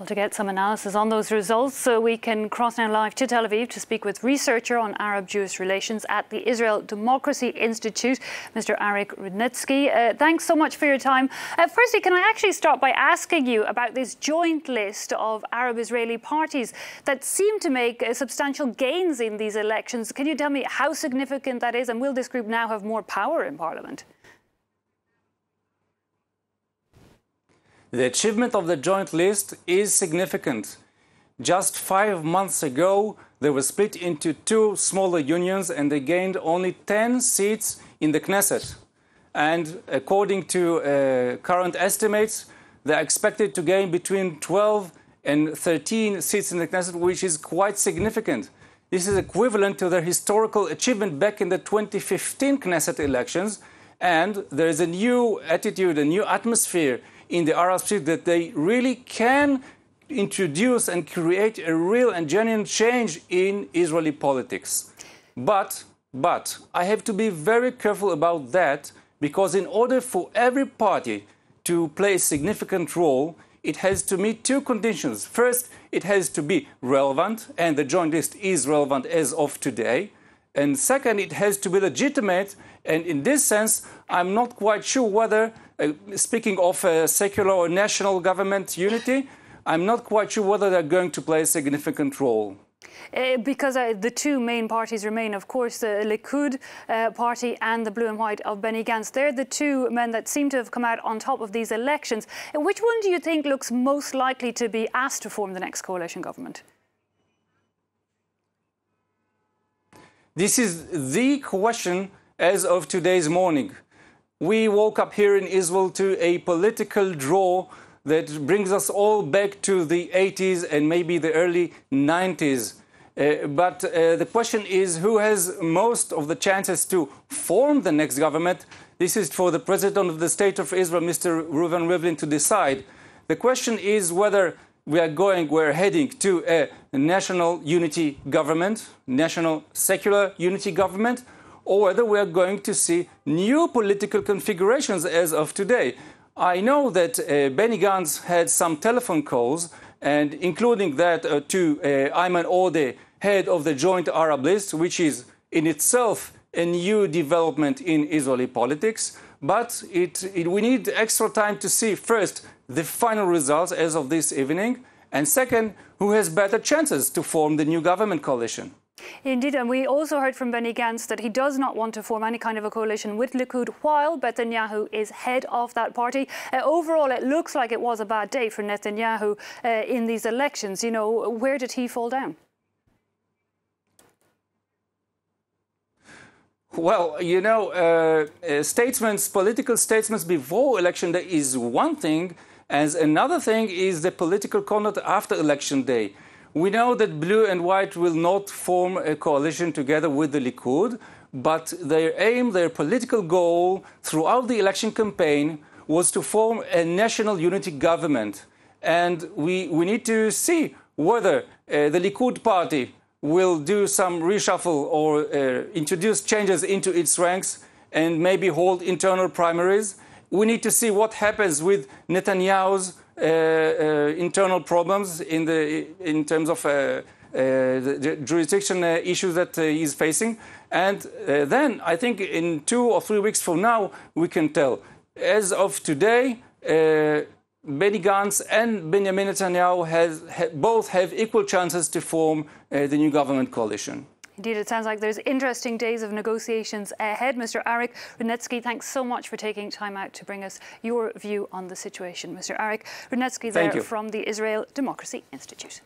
Well, to get some analysis on those results, we can cross now live to Tel Aviv to speak with researcher on Arab-Jewish relations at the Israel Democracy Institute, Mr. Arik Rudnitzky. Thanks so much for your time. Firstly, can I actually start by asking you about this joint list of Arab-Israeli parties that seem to make substantial gains in these elections? Can you tell me how significant that is, and will this group now have more power in parliament? The achievement of the joint list is significant. Just 5 months ago, they were split into two smaller unions and they gained only 10 seats in the Knesset. And according to current estimates, they're expected to gain between 12 and 13 seats in the Knesset, which is quite significant. This is equivalent to their historical achievement back in the 2015 Knesset elections. And there is a new attitude, a new atmosphere in the Arab Street, that they really can introduce and create a real and genuine change in Israeli politics. But I have to be very careful about that, because in order for every party to play a significant role, it has to meet two conditions. First, it has to be relevant, and the joint list is relevant as of today. And second, it has to be legitimate. And in this sense, I'm not quite sure whether, speaking of secular or national government unity, I'm not quite sure whether they're going to play a significant role. Because the two main parties remain, of course, the Likud party and the Blue and White of Benny Gantz. They're the two men that seem to have come out on top of these elections. Which one do you think looks most likely to be asked to form the next coalition government? This is the question as of today's morning. We woke up here in Israel to a political draw that brings us all back to the 80s and maybe the early 90s. But the question is, who has most of the chances to form the next government? This is for the President of the State of Israel, Mr. Reuven Rivlin, to decide. The question is whether we're heading to a national unity government, national secular unity government, or whether we're going to see new political configurations as of today. I know that Benny Gantz had some telephone calls, and including that to Ayman Ode, head of the Joint Arab List, which is in itself a new development in Israeli politics. But we need extra time to see, first, the final results as of this evening, and second, who has better chances to form the new government coalition. Indeed, and we also heard from Benny Gantz that he does not want to form any kind of a coalition with Likud while Netanyahu is head of that party. Overall, it looks like it was a bad day for Netanyahu in these elections. You know, where did he fall down? Well, you know, political statements before election day is one thing, as another thing is the political conduct after election day. We know that Blue and White will not form a coalition together with the Likud, but their aim, their political goal throughout the election campaign was to form a national unity government. And we need to see whether the Likud party will do some reshuffle or introduce changes into its ranks and maybe hold internal primaries. We need to see what happens with Netanyahu's internal problems in terms of the jurisdiction issues that he's facing. And then I think in 2 or 3 weeks from now, we can tell. As of today, Benny Gantz and Benjamin Netanyahu both have equal chances to form the new government coalition. Indeed, it sounds like there's interesting days of negotiations ahead. Mr. Arik Rudnitzky, thanks so much for taking time out to bring us your view on the situation. Mr. Arik Rudnitzky there from the Israel Democracy Institute.